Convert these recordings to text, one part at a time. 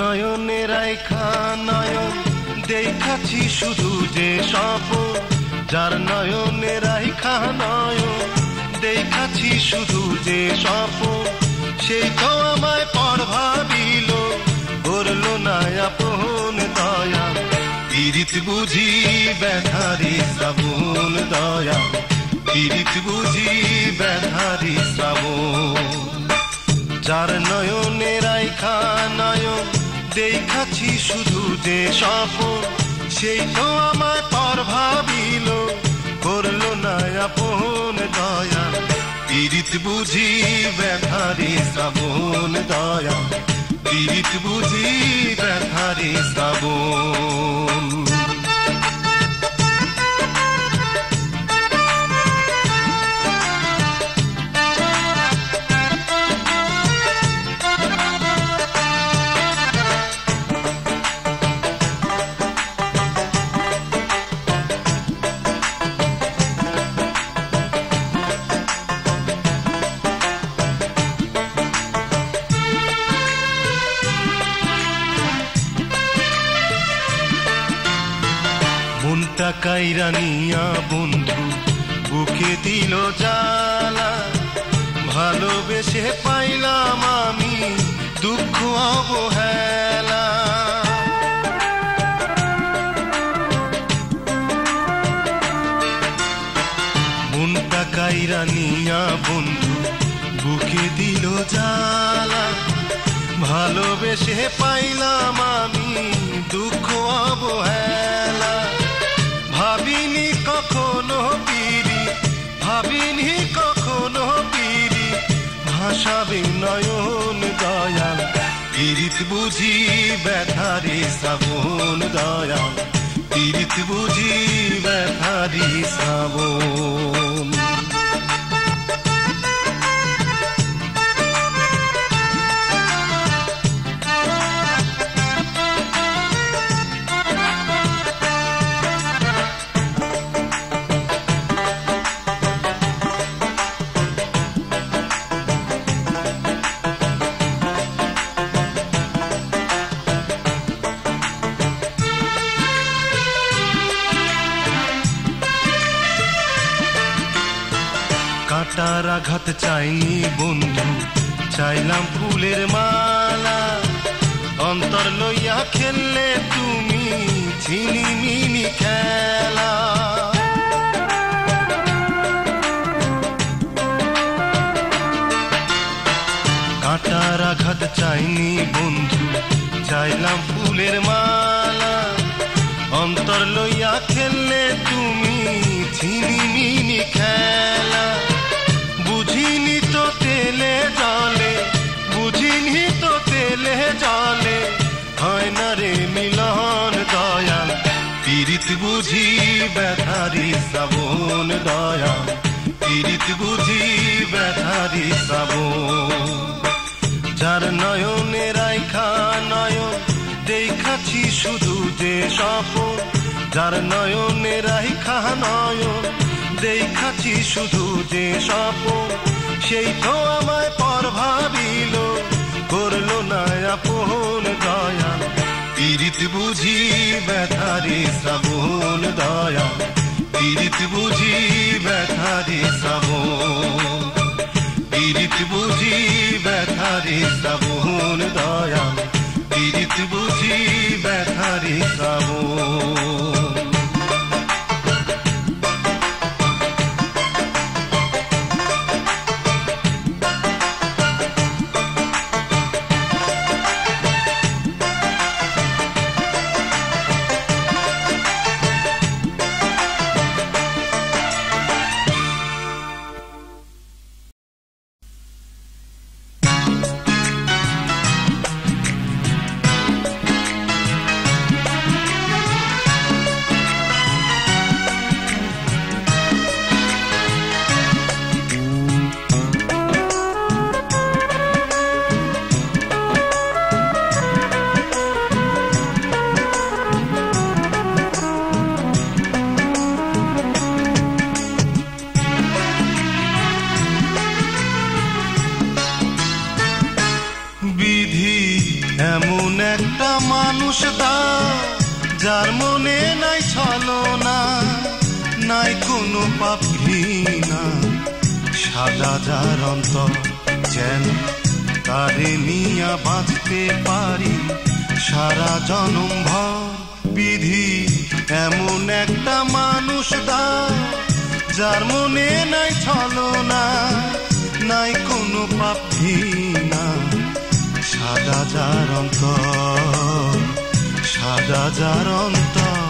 নয়নে রাইখা নয়ন দেখাছি শুধু যে স্বপন, যার নয়নে রাইখা নয়ন দেখাছি শুধু যে স্বপন, সেই তো আমায় পর ভাবিল করলো না আপন দয়া, পীড়িত বুঝি ব্যথারি শ্রাবণ দয়া, পীড়িত বুঝি ব্যথারি শ্রাবণ, যার নয়নে রাইখা নয়ন দেখাছি শুধু যে স্বপন, সেই তো আমায় পর ভাবিল করলো না আপন দয়া, পীড়িত বুঝি ব্যথারি শ্রাবণ দয়া, পীড়িত বুঝি ব্যথারি শ্রাবণ। কাইরা নিয়া বন্ধু বুকে দিল জ্বালা, ভালোবেসে পাইলাম আমি দুঃখ অবহেলা, মনটা কাইরা নিয়া বন্ধু বুকে দিল জ্বালা, ভালোবেসে পাইলাম আমি দুঃখ অবহেলা, ভাবিনি কখনো পিরি, ভাবিনি কখনো পিরি ভাষাবে নয়ন দয়াল, পীড়িত বুঝি ব্যথারি শ্রাবণ দয়াল, পীড়িত বুঝি ব্যথারি শ্রাবণ। কাটার আঘাত চাইনি বন্ধু, চাইলাম ফুলের মালা, অন্তর লইয়া খেললে তুমি ঝিনিমিনি খেলা, কাটার আঘাত চাইনি বন্ধু, চাইলাম ফুলের মালা, অন্তর লইয়া খেললে তুমি ঝিনিমিনি খেলা, বুঝিনি তো তেলে জলে, বুঝিনি তো তেলে জলে হয় না রে মিলন দয়াল, পীড়িত বুঝি ব্যথারি শ্রাবণ দয়াল, পীড়িত বুঝি ব্যথারি শ্রাবণ, যার নয়নে রাইখা নয়ন দেখাছি শুধু যে স্বপন, যার নয়নে রাইখা নয়ন দেখাছি শুধু যে স্বপন, সেই তো আমায় পর ভাবিল করলো না আপন দয়াল, পীড়িত বুঝি ব্যথারি শ্রাবণ দয়াল, পীড়িত বুঝি ব্যথারি শ্রাবণ, পীড়িত বুঝি ব্যথারি শ্রাবণ দয়াল, পীড়িত বুঝি ব্যথারি শ্রাবণ। मानुष दा जार मने नाई छलना नाई कोनो पाप घृणा সাদা যার অন্তর যেন তারে নিয়া বাঁচতে পারি সারা জনম ভর বিধি এমন একটা মানুষ দাও যার মনে নাই ছলনা নাই কোনো পাপ ঘৃণা সাদা যার অন্তর সাদা যার অন্তর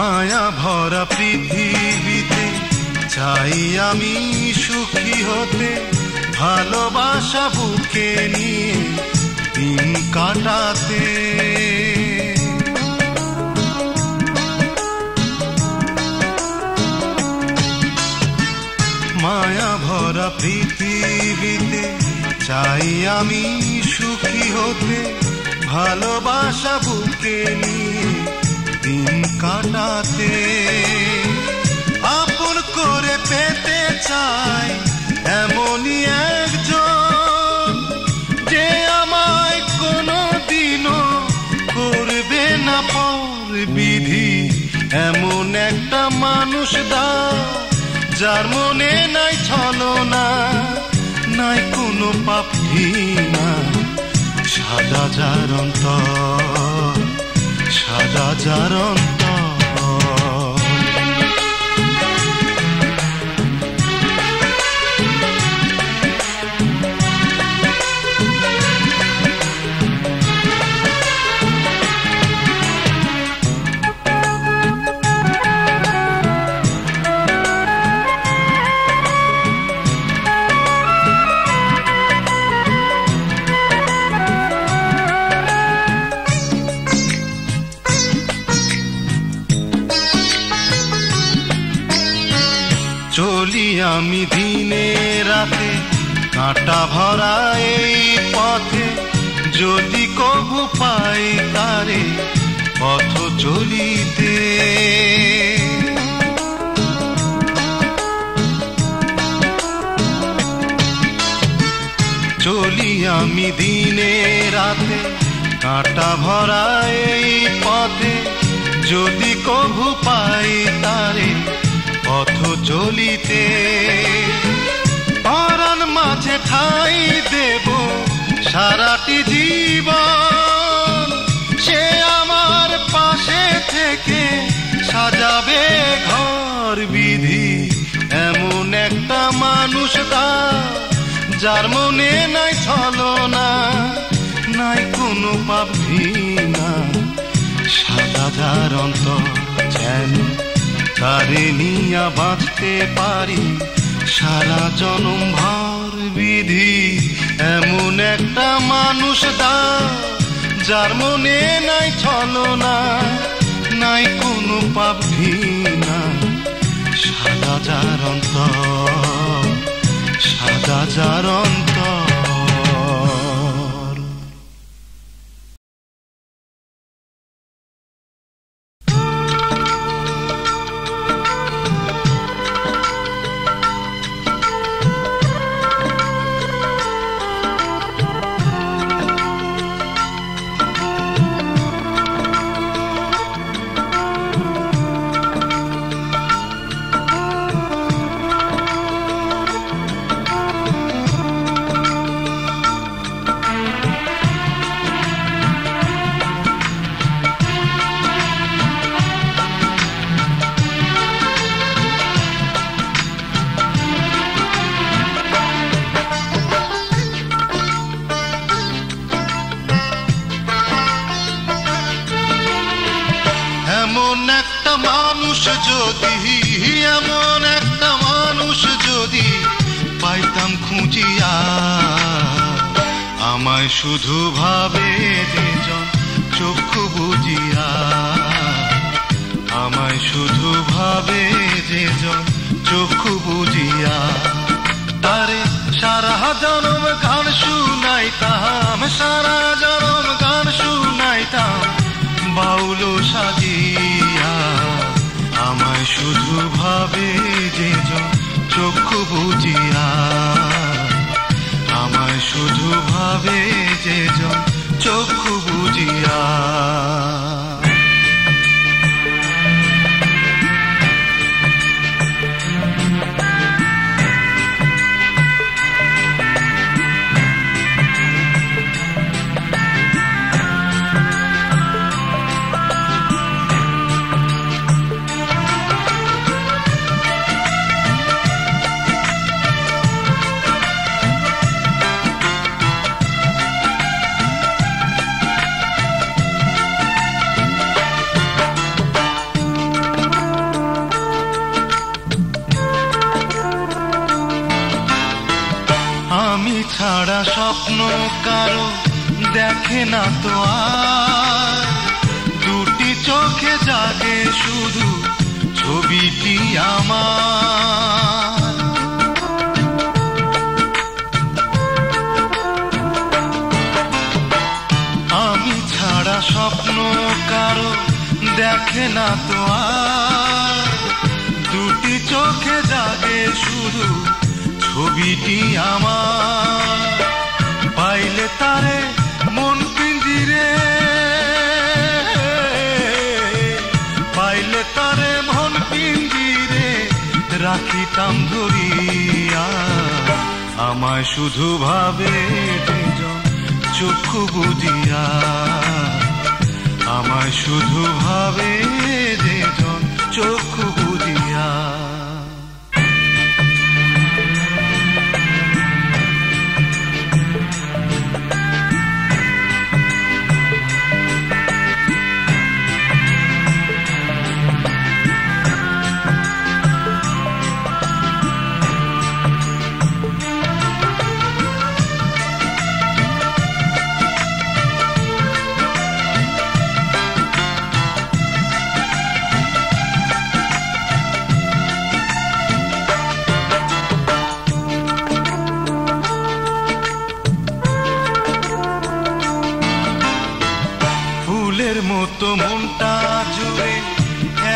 माया भरा पृथिवीते चाई आमी सुखी होते भालोबासा बुके निये दिन काटाते माया भरा पृथिवीते चाई आमी सुखी होते भालोबासा बुके निये दिन काटाते आपन करे पेते चाय एमोनी एकजन जे आमाय कोनो दिनो करबे ना पर विधि एमन एकटा मानुष दाओ जार मने नाई छलना नाई कोनो पाप घृणा সাদা যার অন্তর সাদা যার অন্তর आमी दिने राते काँटा भरा एई पथे जोदि कभु पाई तारे पथ चलिते चलि आमी दिने राते काँटा भरा एई पथे जोदि कभु पाई तारे पथ चलिते परान माझे ठाई देव साराटी जीवन से आमार पाशे थेके साजाबे घर विधि एमन एकटा मानुष दाओ जार मने नाई छलना नाई कोनो पाप घृणा सादा जार अंतर जेन तारे निया बाँचते पारी सारा जन्म भर विधि एमन एकटा मानुष दाओ जार मने नाई छलना नाई कोनो पाप घृणा सादा जार अंतर सादा जार अंतर শুধু ভাবে যে জন চক্ষু বুজিয়া, আমায় শুধু ভাবে যে জন চক্ষু বুজিয়া, তারে সারা জনম গান শুনাইতাম, সারা জনম গান শুনাইতাম বাউল সাজিয়া। আমায় শুধু ভাবে যে জন চক্ষু বুজিয়া, আমায় শুধু ভাবে যে জন চক্ষু বুজিয়া। ছাড়া স্বপ্ন কারো দেখে না তো আর, দুটি চোখে জাগে শুধু ছবিটি আমার। আমি ছাড়া স্বপ্ন কারো দেখে না তো আর, দুটি চোখে জাগে শুধু ছবিটি আমার। পাইলে তারে মন পিঞ্জিরে, পাইলে তারে মন পিঞ্জিরে রাখিতাম ধরিয়া। আমায় শুধু ভাবে যেজন চক্ষু বুজিয়া, আমায় শুধু ভাবে যেজন চক্ষু বুজিয়া। তো মনটা জুড়ে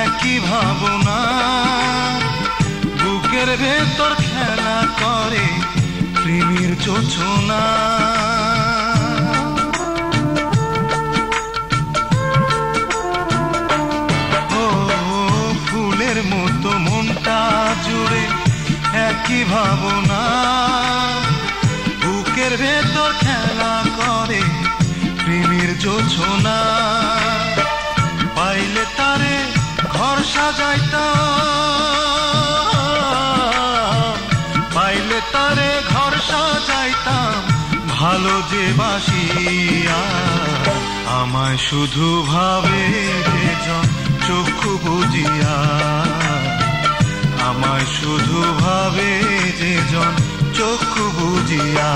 একই ভাবনা, বুকের ভেতর খেলা করে প্রেমের যোছনা। ও ফুলের মতো মনটা জুড়ে একই ভাবনা, বুকের ভেতর খেলা করে প্রেমের যোছনা। পাইলে তারে ঘর সাজাইতাম, পাইলে তারে ঘর সাজাইতাম ভালো যে বাসিয়া। আমায় শুধু ভাবে যেজন চক্ষু বুজিয়া, আমায় শুধু ভাবে যেজন চক্ষু বুজিয়া।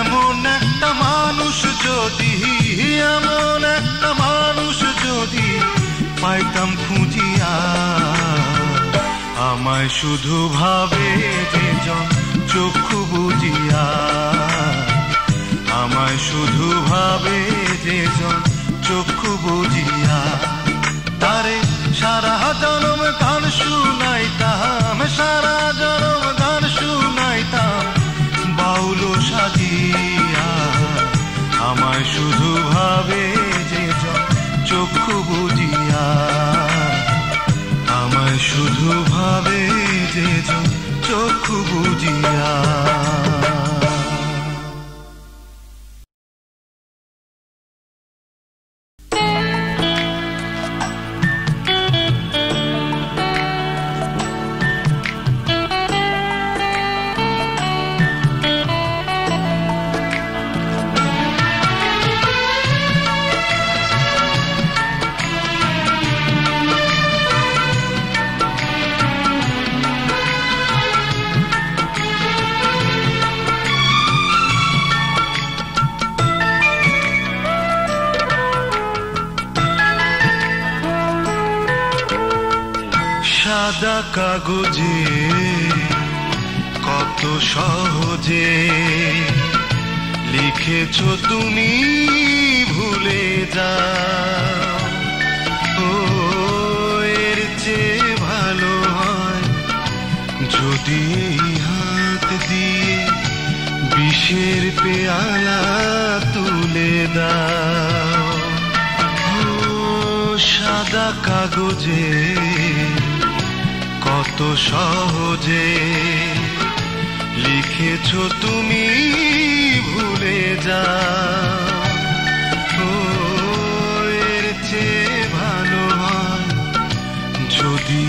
এমন একটা মানুষ যদি, এমন একটা মানুষ যদি পাইতাম খুঁজিয়া। আমায় শুধু ভাবে যেজন চক্ষু বুজিয়া, আমায় শুধু ভাবে যেজন চক্ষু বুজিয়া। তারে সারা জনম গান শুনাইতাম, সারা জনম গান শুনাইতাম বাউল সাজিয়া। আমায় শুধু ভাবে যেজন চক্ষু বুজিয়া, আমায় শুধু ভাবে যেজন চক্ষু বুজিয়া। সাদা কাগজে কত সহজে লিখেছো তুমি ভুলে যাও। ও এর চেয়ে ভালো হয় যদি হাত দিয়ে বিষের পেয়ালা তুলে দাও। সাদা কাগজে কত সহজে লিখেছো তুমি ভুলে যাও। এর চেয়ে ভালো হয় যদি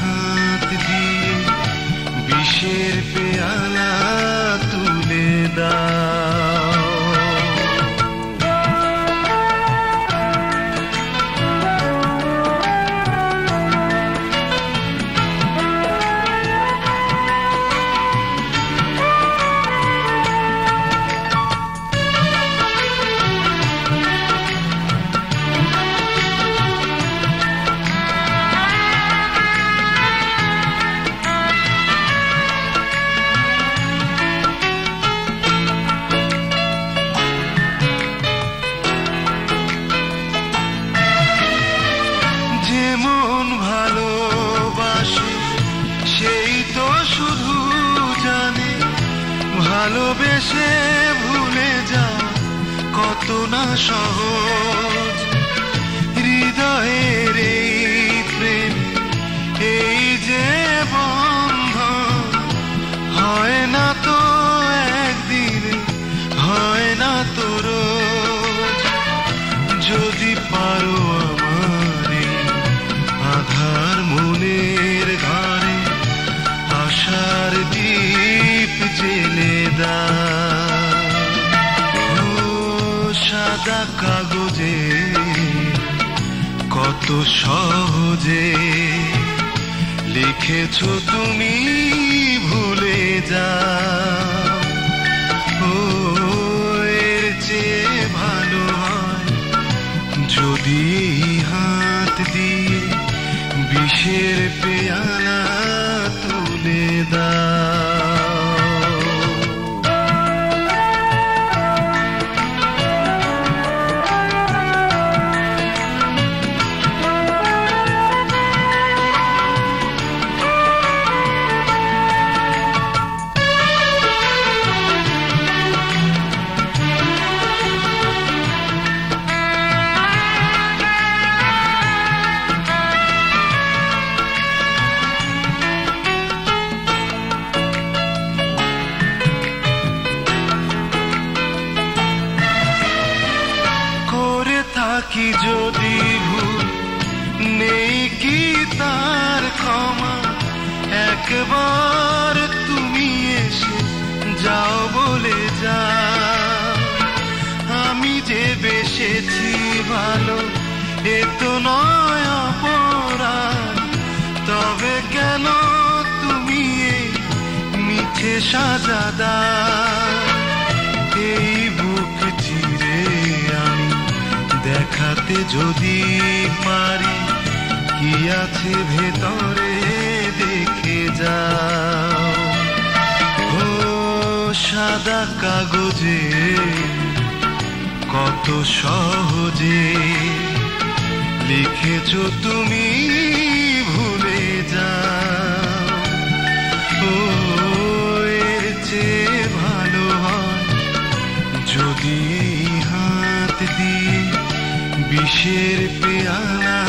হাত দিয়ে বিষের পেয়ালা তুলে দাও। ভালোবেসে ভুলে যাও কত না সহজ, হৃদয়ের এই প্রেম এই যে বন্ধন হয় না তো একদিন, হয় না তো রোজ। যদি পারো আমারে আধার মনের ঘরে আশার দীপ জেলে দাও। সাদা কাগজে কত সহজে লিখেছো তুমি ভুলে যাও। এর চেয়ে ভালো হয় যদি হাত দিয়ে বিষের পেয়ালা তুলে দাও। কি যদি ভুল নেই কি তার ক্ষমা, একবার তুমি এসে যাও বলে যাও। আমি যে বেসেছি ভালো এ তো নয় অপরাধ, তবে কেন তুমি মিছে সাজা দাও। এই বুক চিরে আমি দেখাতে যদি পারি কি আছে ভেতরে দেখে যাও। ও সাদা কাগজে কত সহজে লিখেছো তুমি ভুলে যাও। এর চেয়ে ভালো হয় যদি হাত দিয়ে বিষের পেয়ালা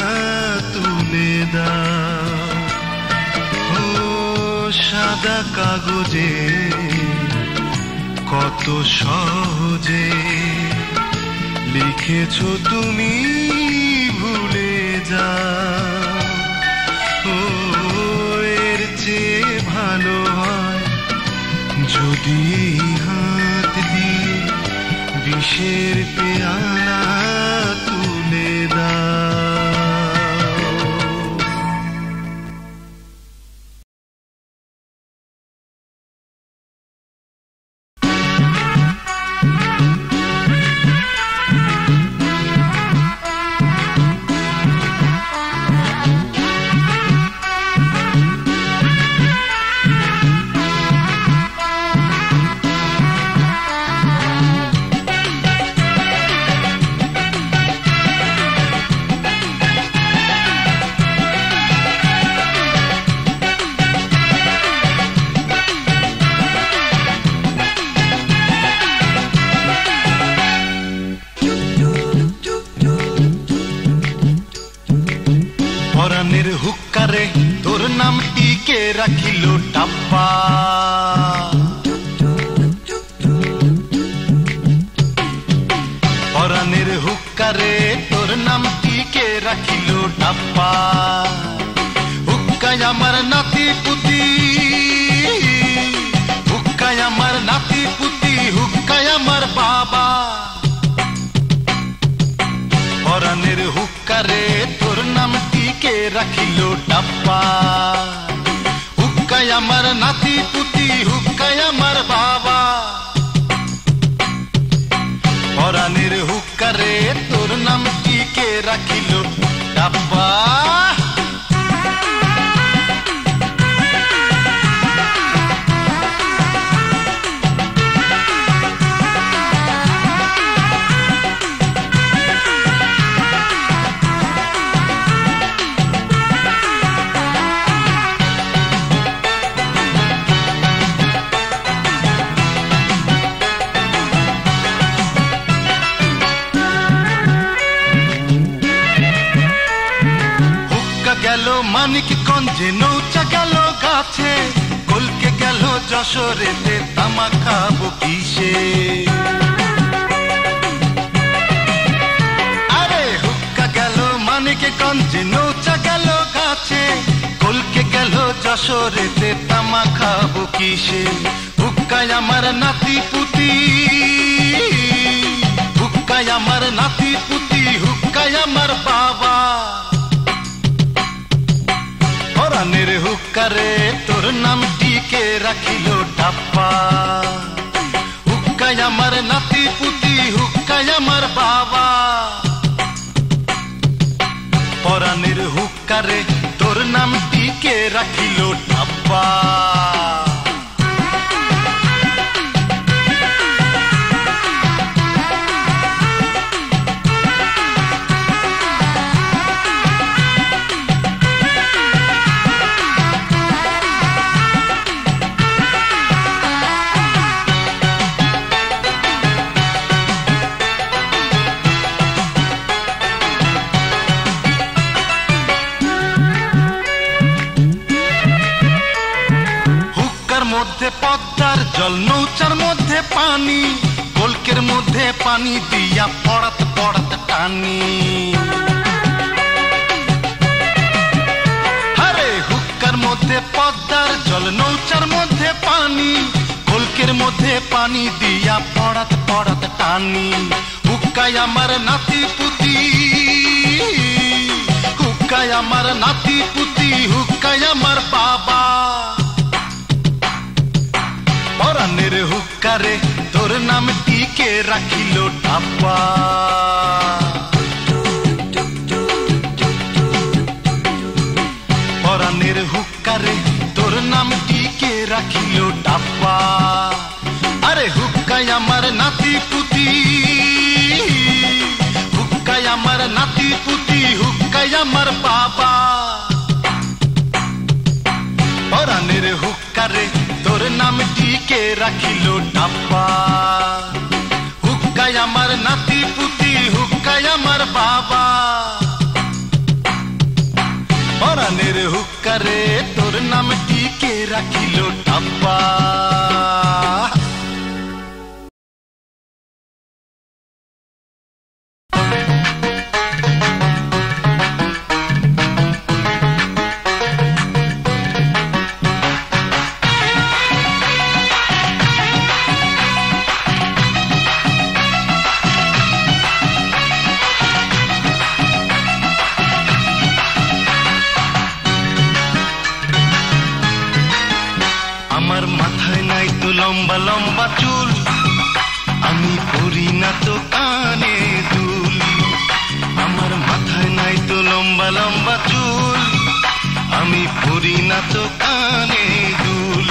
তুলে দাও। ও সাদা কাগজে কত সহজে লিখেছো তুমি ভুলে যাও। এর চেয়ে ভালো হয় যদি হাত দিয়ে বিষের পেয়ালা তুলে দাও। टप्पा हुक्काया मरनाती पुती, हुक्काया मरनाती पुती, हुक्काया मर बाबा और अनिर हुक्का रे तुर नमती के रखिलो टप्पा हुक्काया मरनाती पुती, हुक्काया मर बाबा और अनिर हुक्का रे तुर नमती के रखिलो टप्पा। गलो मानिक कंजे नौचा गलो गाछे कुल के गलो जशोरेते तमाखा बुकीशे अरे हुक्का गलो मानिक कंजे नौचा गलो गाछे कुल के गलो जशोरेते तमाखा बुकीशे हुक्काया मर नाती पुती, हुक्काया मर नाती पुती, हुक्काया मर बाबा हुक्का रे तोर नामटी के रखिलो टप्पा हुक्काया मर नाती पुती, हुक्काया मर बाबा परानिर हुक्का रे तोर नामटी के रखिलो टप्पा। मध्य पद्दार जल नौचार मध्य पानी कलकर मध्य पानी दिया पड़त पड़त टानी हरे हुक्कर मध्य पद्दार जल नौचार मध्य पानी कलकर मध्य पानी दिया पड़त पड़त टानी हुक्काया मर नाती पुती, हुक्काया मर नाती पुती, हुक्काया मर बाबा परानिर हुक्का रे तोर नामटी के रखिलो टप्पा। परानिर हुक्का रे तोर नामटी के रखिलो टप्पा अरे हुक्काया मर नाती पुती, हुक्काया मर नाती पुती, हुक्काया मर बाबा परानिर हुक्का रे तोर नामटी के रखिलो टप्पा हुक्काया मर नाती पुती, हुक्काया मर बाबा परानिर हुक्का रे तोर नामटी के रखिलो टप्पा। लम्बा लम्बा चुल आमी परी ना तो काने दुल आमार माथाय नाई तो लम्बा लम्बा चुल आमी परी ना तो काने दुल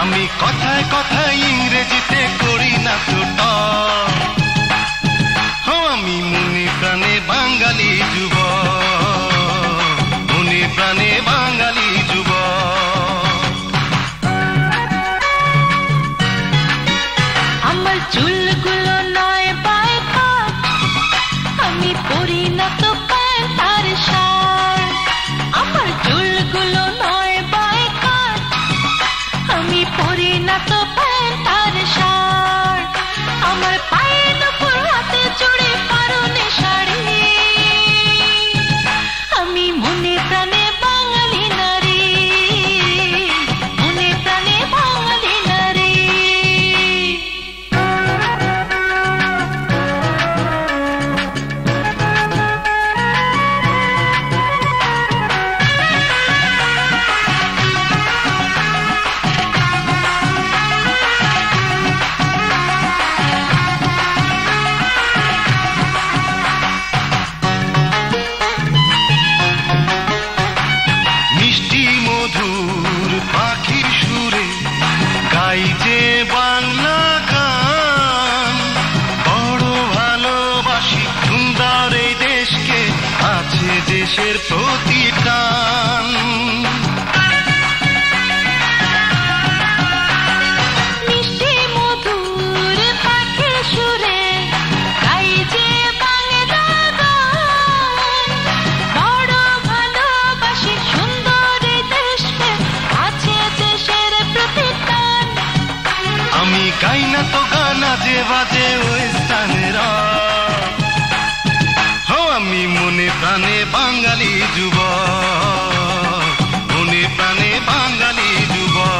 आमी कथाय कथाय इंग्रेजीते करी ना तो ट आमी मने प्राणे बांगाली जुबक मने प्राणे बांगाली जुबक দেশের প্রতি টান মিষ্টি মধুর পাখি সুরে গাই যে বাংলা গান বড় ভালোবাসি সুন্দর দেশকে আছে দেশের প্রতি টান আমি গাই না তো গান যে বাজে ওই স্থানের আমি মনে প্রাণে বাঙালি যুবক মনে প্রাণে বাঙালি যুবক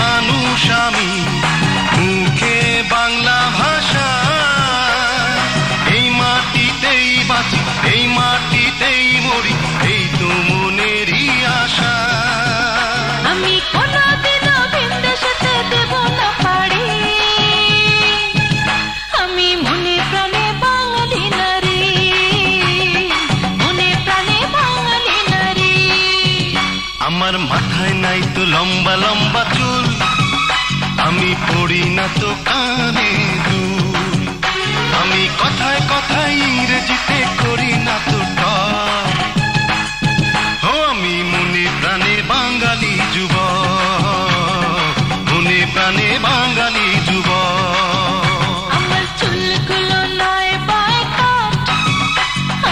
মানুষ আমি মুখে বাংলা ভাষা এই মাটিতেই বাঁচি এই মাটিতেই মরি এই তো মনেরই আশা আমি কোনোদিনও বিদেশেতে দেব না পারি আমি মনে প্রাণে বাঙালি নারী মনে প্রাণে বাঙালি নারী আমার মাথায় নাই তো লম্বা লম্বা চুল আমি পড়ি না তো কানে দুল আমি কথায় কথায় ইংরেজিতে করি না তো টক ও আমি মনে প্রাণে বাঙালি যুবক মনে প্রাণে বাঙালি যুবক আমার চুলগুলো নয় বয়কট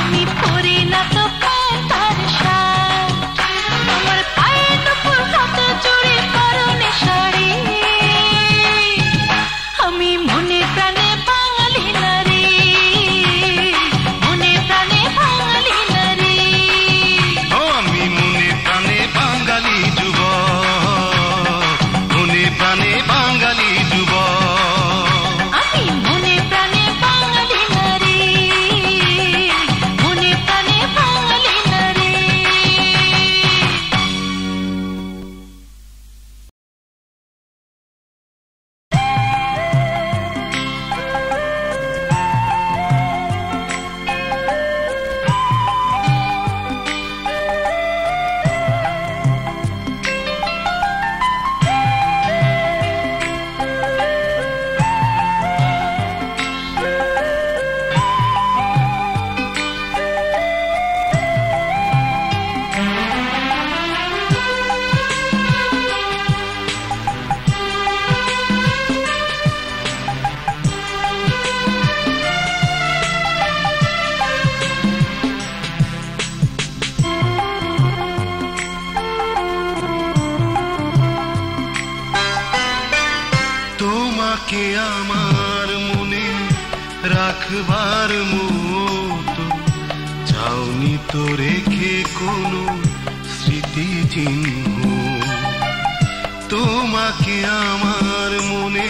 আমি পড়ি না তো প্যান্টার শার্ট আমার পায়ে নুপুর হাতে চুড়ি পরনে শাড়ি আমি মনে প্রাণে বাঙালি নারী মনে প্রাণে বাঙালি নারী ও আমি মনে প্রাণে বাঙালি যুবক মনে প্রাণে বাঙালি যুবক আমি মনে প্রাণে বাঙালি নারী মনে প্রাণে বাঙালি নারী। তোমাকে আমার মনে রাখবার মতো চাওনি তো রেখে কোনো স্মৃতি চিহ্ন তোমাকে আমার মনে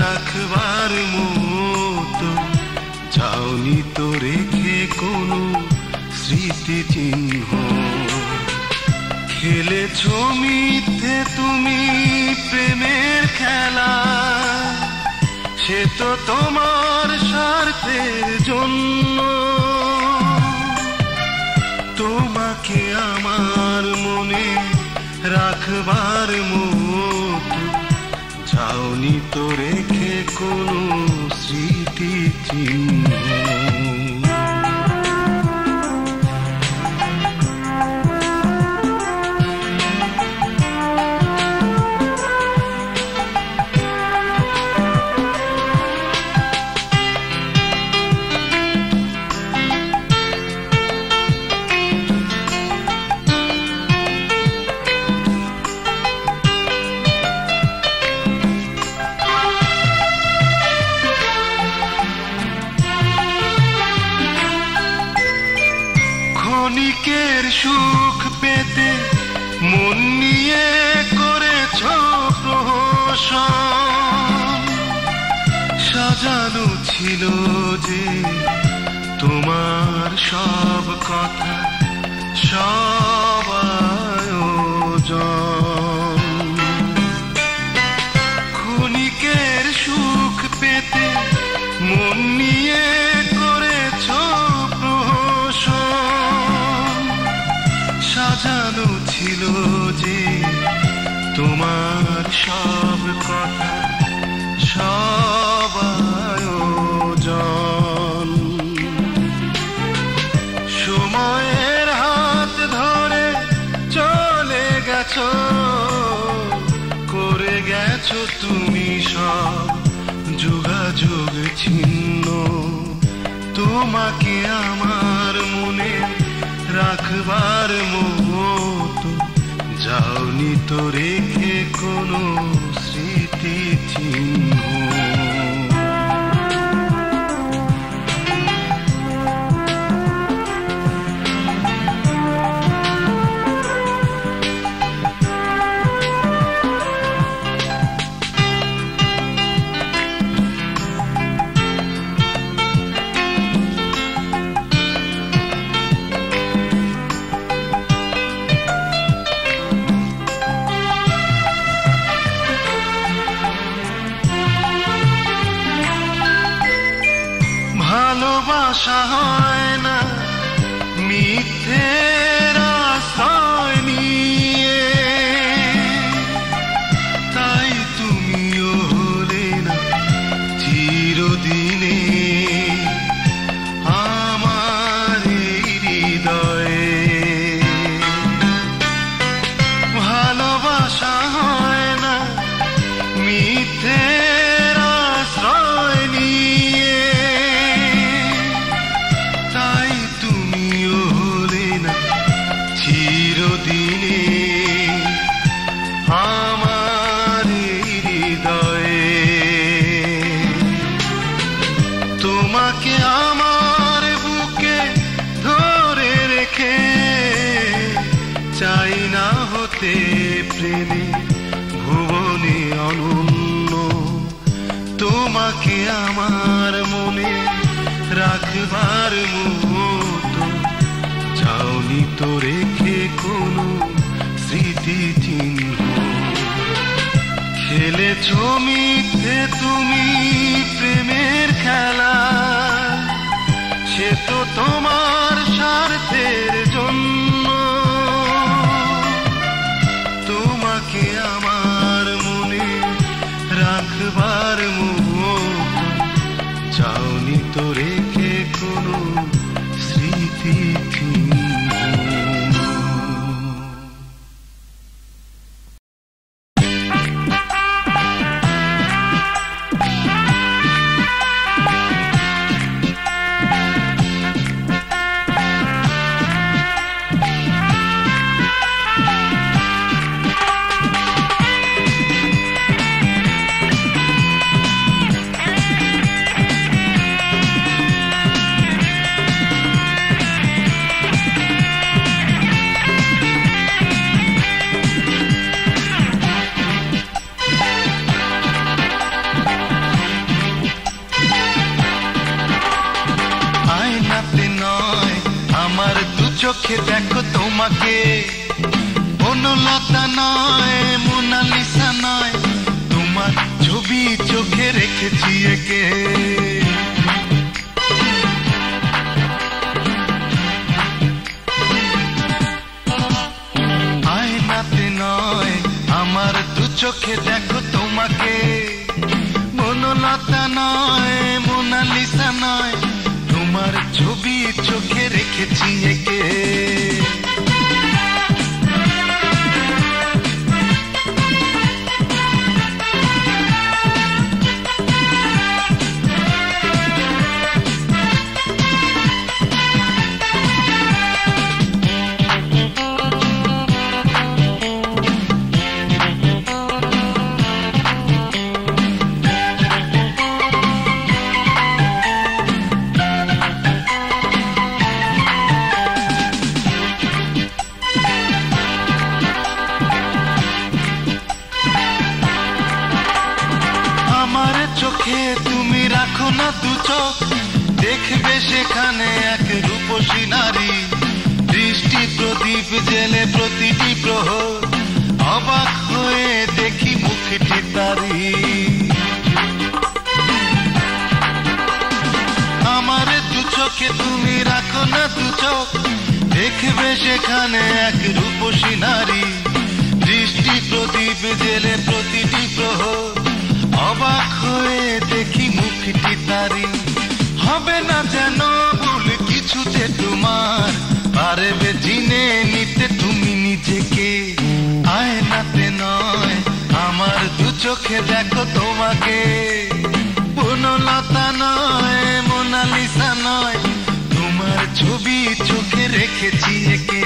রাখবার মতো চাওনি তো রেখে কোনো স্মৃতি চিহ্ন খেলেছো মিথ্যে তুমি প্রেমের খেলা সে তো তোমার স্বার্থের জন্য তোমাকে আমার মনে রাখবার মতো চাওনি তো রেখে কোনো স্মৃতি চিহ্ন छिलो जे तुम्हार सब कथा सब आयोजन ক্ষণিকের সুখ পেতে মন নিয়ে করেছ প্রহসন সাজানো ছিল যে তোমার সব কথা সব আয়োজন তুমি সব যোগাযোগ ছিন্ন তোমাকে আমার মনে রাখবার মতো যাওনি তো রেখে কোনো স্মৃতি চিহ্ন জাদু চোখ দেখবে সেখানে এক রূপসী নারী, দৃষ্টি প্রদীপ জেলে প্রতিটি প্রহর, অবাক হয়ে দেখি মুখটি তারি। আমার দু চোখে তুমি রাখো না দু চোখ, দেখবে সেখানে এক রূপসী নারী, দৃষ্টি প্রদীপ জেলে প্রতিটি প্রহর, অবাক হয়ে দেখি মুখটি তারি। হবে না যেন ভুল কিছুতে তোমার, পারবে চিনে নিতে তুমি নিজেকে, আয়নাতে নয় আমার দু চোখে দেখো তোমাকে। বনলতা নয় মোনালিসা নয়, তোমার ছবি চোখে রেখেছি একে।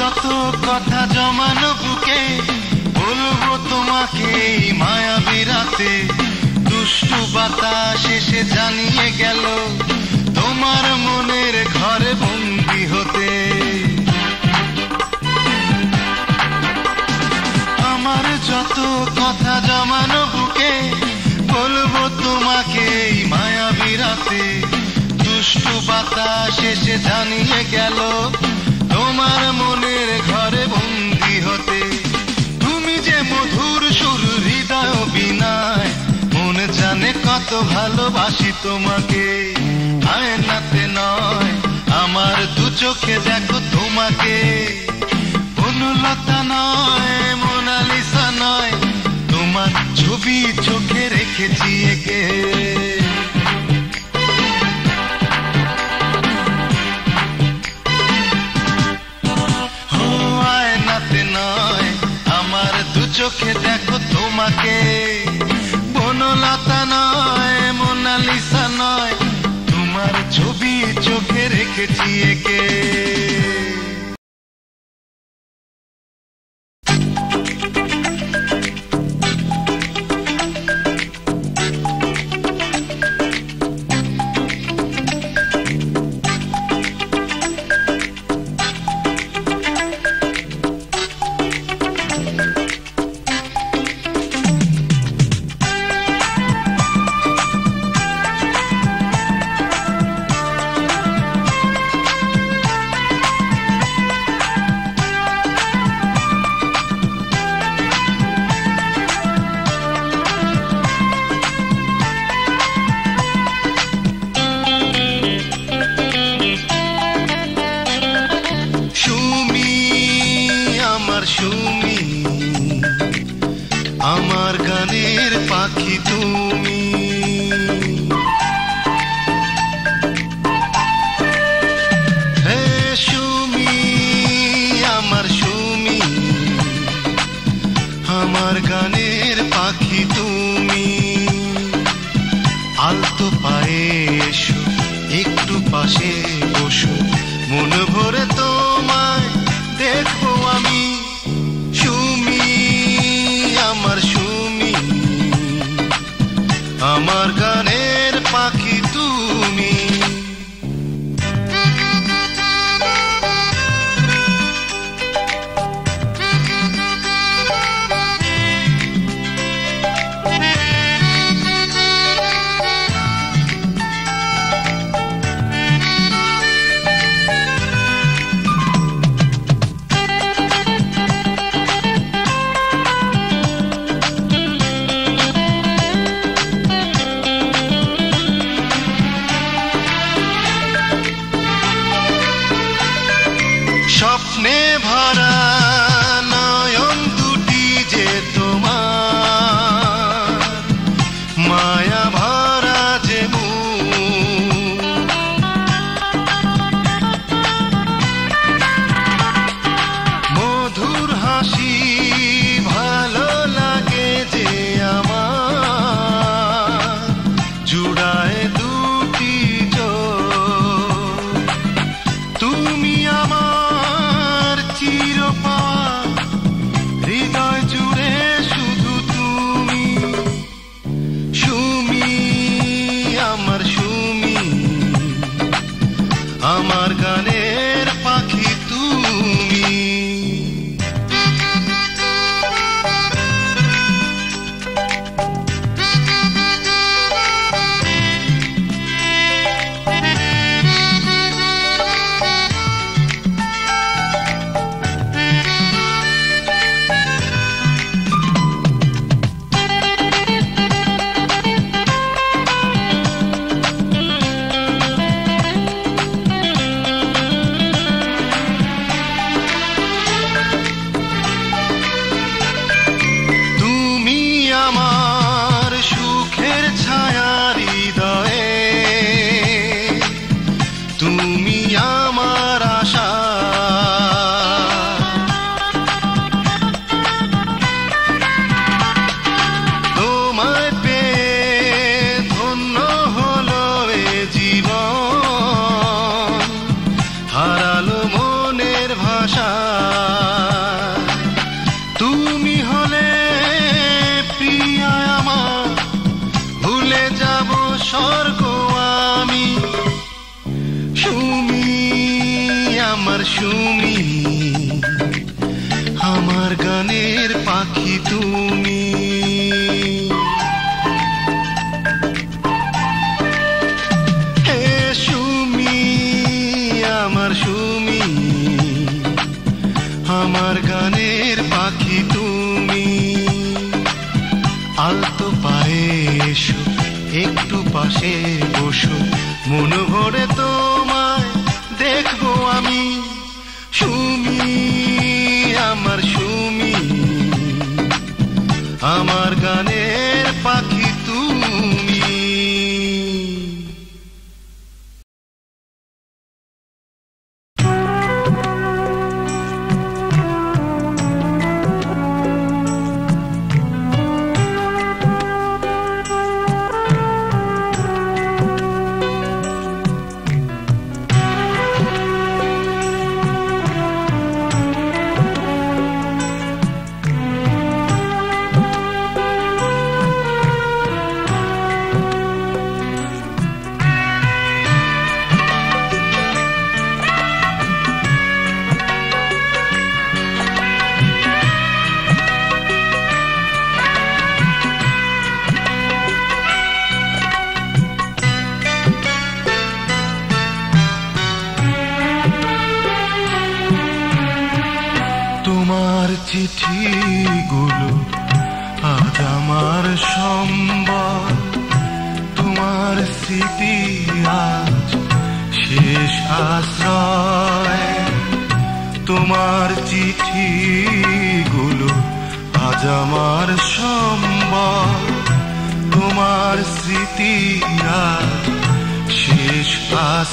যত কথা জমানো বুকে বলবো তোমাকে এই মায়াবী রাতে, দুষ্টু বাতাস এসে জানিয়ে গেল তোমার মনের ঘরে বন্দী হতে। আমার যত কথা জমানো বুকে বলবো তোমাকে এই মায়াবী রাতে, দুষ্টু বাতাস এসে জানিয়ে গেল তোমার মনের ঘরে বন্দী হতে। তুমি যে মধুর সুর হৃদয় বিনায়, মন জানে কত ভালোবাসি তোমাকে। আয়নাতে নয় আমার দু চোখে দেখো তোমাকে। বনলতা নয় মোনালিসা নয়, তোমার ছবি চোখে রেখেছি একে। চোখে দেখো তোমাকে, বনলতা নয় মোনালিসা নয়, তোমার ছবি চোখে রেখেছি একে। আমার গানের পাখি তুমি।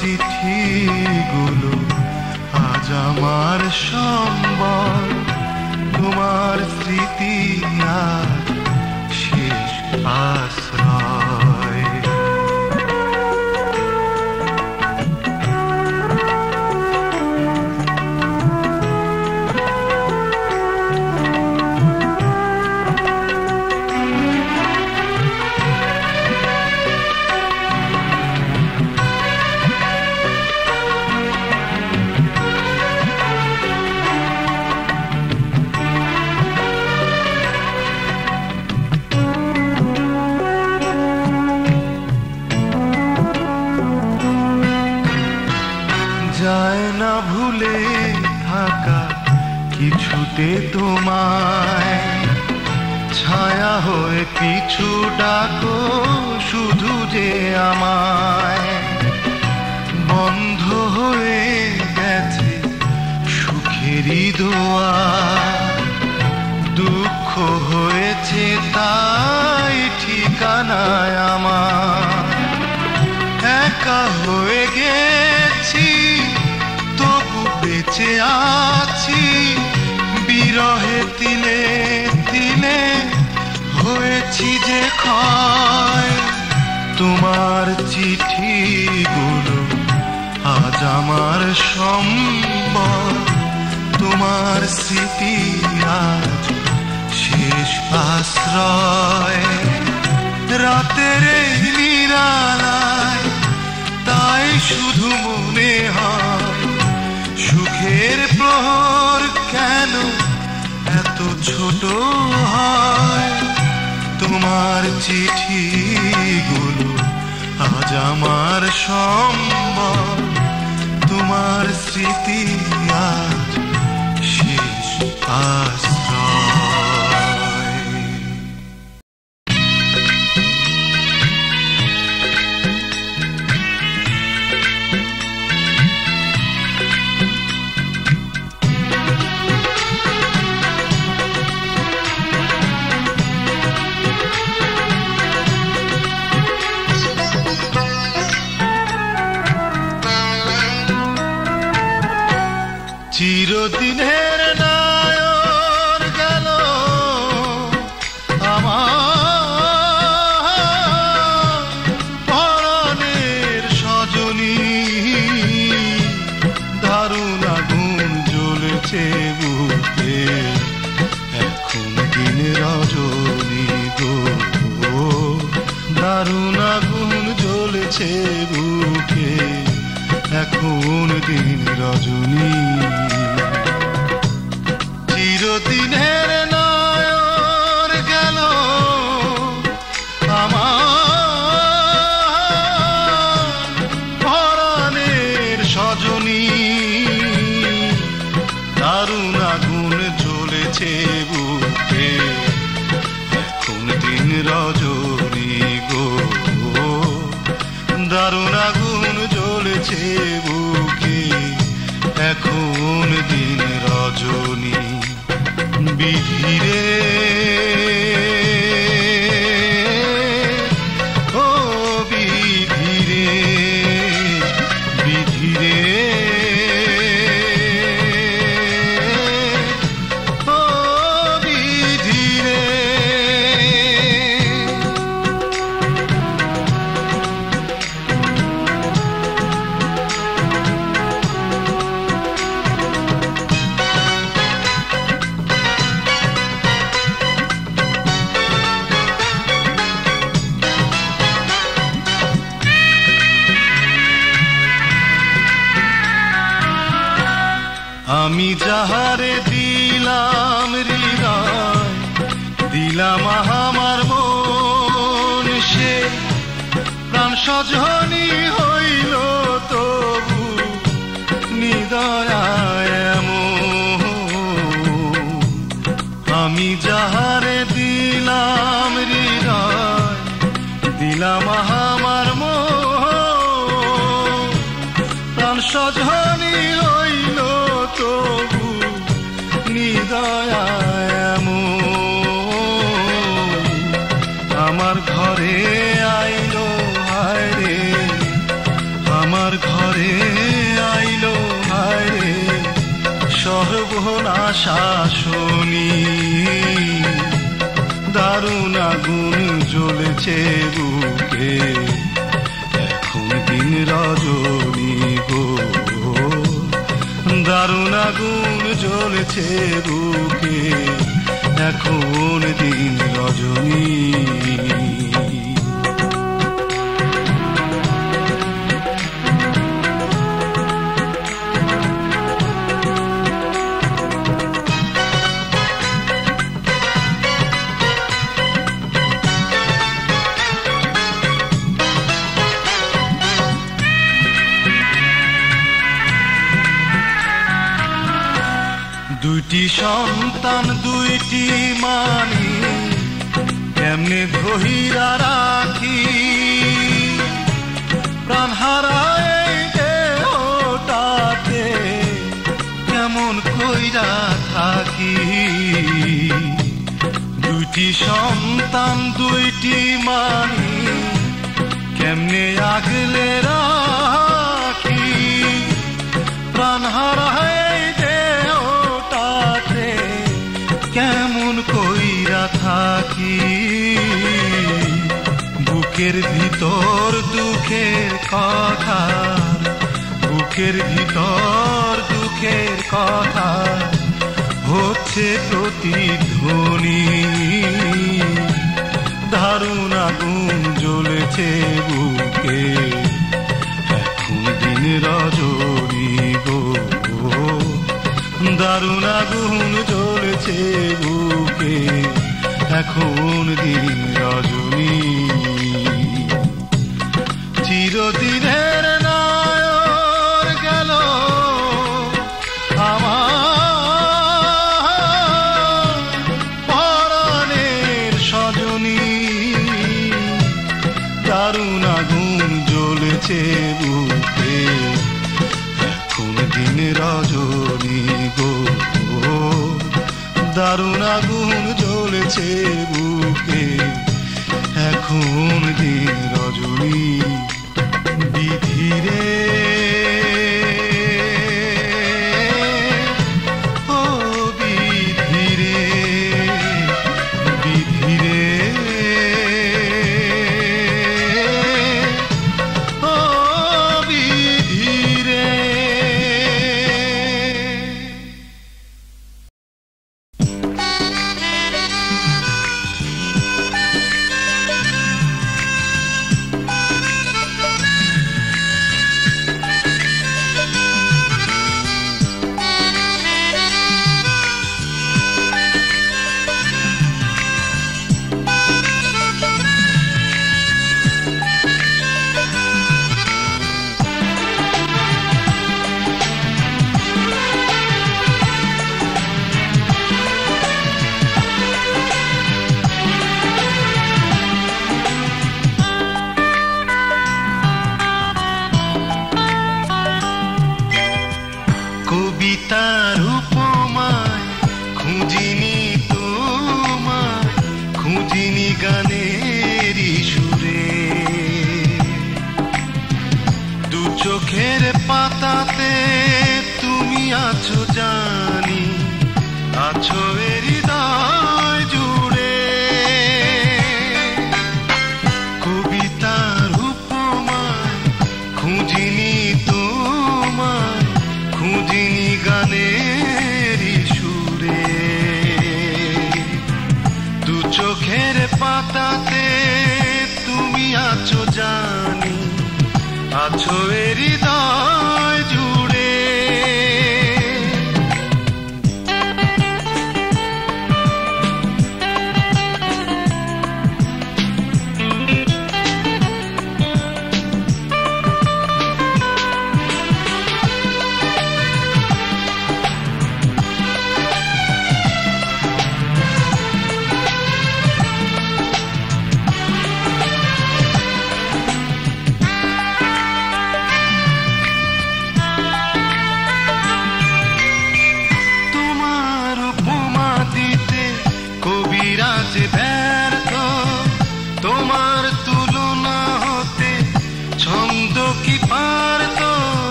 चिट्ठी গুলো আজ আমার সম্বল, তোমার স্মৃতি আর শেষ আশ্রয়। কিছুতে তোমায় ছায়া হয়ে পিছু ডাকো শুধু যে আমায়, বন্ধ হয়ে গেছে সুখেরই দুয়ার, দুঃখ হয়েছে তাই ঠিকানায় আমার। একা হয়ে গেছি তবু বেঁচে আছি, বিরহে তিলে তিলে হয়েছি যে ক্ষয়, তোমার চিঠিগুলো আজ আমার সম্বল, তোমার স্মৃতি আজ শেষ আশ্রয়। রাতের এই নিরালায় তাই শুধু মনে হয় সুখের প্রহর কেন এত ছোট হয়, তোমার চিঠিগুলো আজ আমার সম্বল, তোমার স্মৃতি আজ শেষ আশ্রয়। চিরদিনের নায়র গেল আমার পরাণের সজনী, দারুণ আগুন জ্বলেছে বুকে এখন দিনে রজনী গো, দারুণ আগুন জ্বলেছে বুকে এখন দিন রজনী। চিরদিনের নয়র গেল আমার পরাণের সজনী, দারুণ আগুন জ্বলেছে বুকে এখন দিন রজনী গো, দারুণ আগুন জ্বলেছে বুকে এখন দিন রজনী। বিধিরে ও বিধিরে, বিধিরে ও বিধিরে, আমি যাহারে দিলাম হৃদয় দিলাম আমার মন, সে প্রাণ সজনী হইল তবু নিদয়ায় এমন। আমি যাহারে দিলাম হৃদয় দিলাম আমার মন, প্রাণ সজনী হইল তবু নিদয়ায় এমন। আমার ঘরে আইলো হায় রে আমার ঘরে কড়া শাসনী দারুণ আগুন জ্বলেছে বুকে এখন দিন রজনী গো দারুণ আগুন জ্বলেছে বুকে এখন দিন রজনী দুইটি সন্তান দুইটি মানি কেমনে ধহিরা রাখি প্রাণ হারায় দেহটাতে কেমন কইরা থাকি দুইটি সন্তান দুইটি মানি কেমনে আগলে রাখি প্রাণ হারায় কেমন কইরা থাকি বুকের ভিতর দুঃখের কথা বুকের ভিতর দুঃখের কথা হচ্ছে প্রতিধ্বনি দারুণ আগুন জ্বলেছে বুকে এখন দিন রজনী গো দারুণ আগুন জ্বলেছে বুকে এখন দিন রজনী চিরদিনের নয়র গেল আমার পরাণের সজনী দারুণ আগুন জ্বলেছে বুকে এখন দিন রজনী দারুণ আগুন জ্বলেছে বুকে এখন দিন রজনী বিধিরে ও বিধিরে বিধিরে ও বিধিরে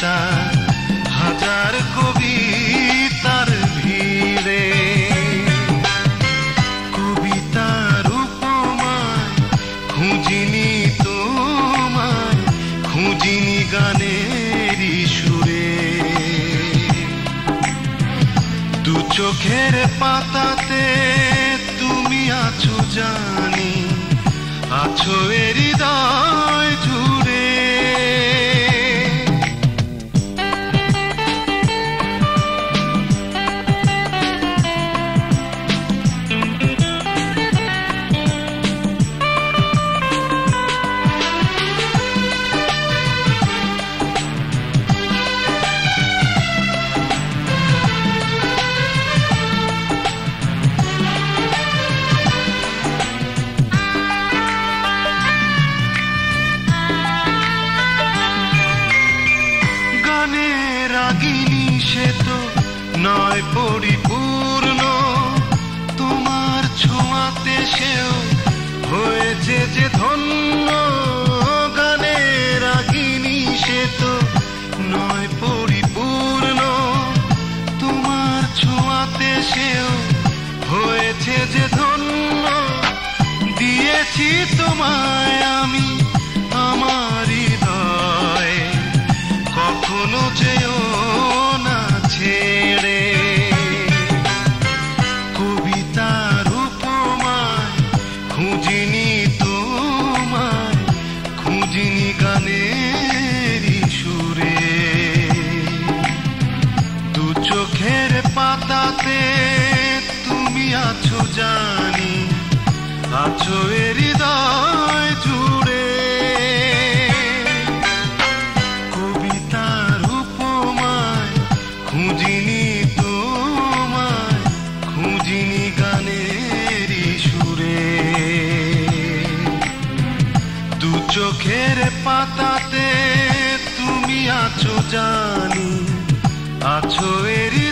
কবিতা হাজার কবিতার ভিড়ে কবিতার উপমায় খুঁজিনি তোমায় খুঁজিনি গানের সুরে দু চোখের পাতাতে তুমি আছো জানি আছো এরি দায় জুড়ে নয় পরিপূর্ণ তোমার ছোঁয়াতে সেও হয়েছে যে ধন্য গানের রাগিনী সে তো নয় পরিপূর্ণ তোমার ছোঁয়াতে সেও হয়েছে যে ধন্য দিয়েছি তোমায় আমি আমারই হৃদয় কখনো যেও না ছেড়ে কবিতার উপমায় খুঁজিনি তোমায় খুঁজিনি গানের সুরে দু চোখের পাতাতে তুমি আছো জানি আছো এ হৃদয় জুড়ে খুঁজিনি তোমায় খুঁজিনি গানের সুরে দু চোখের পাতাতে তুমি আছো জানি আছো এরি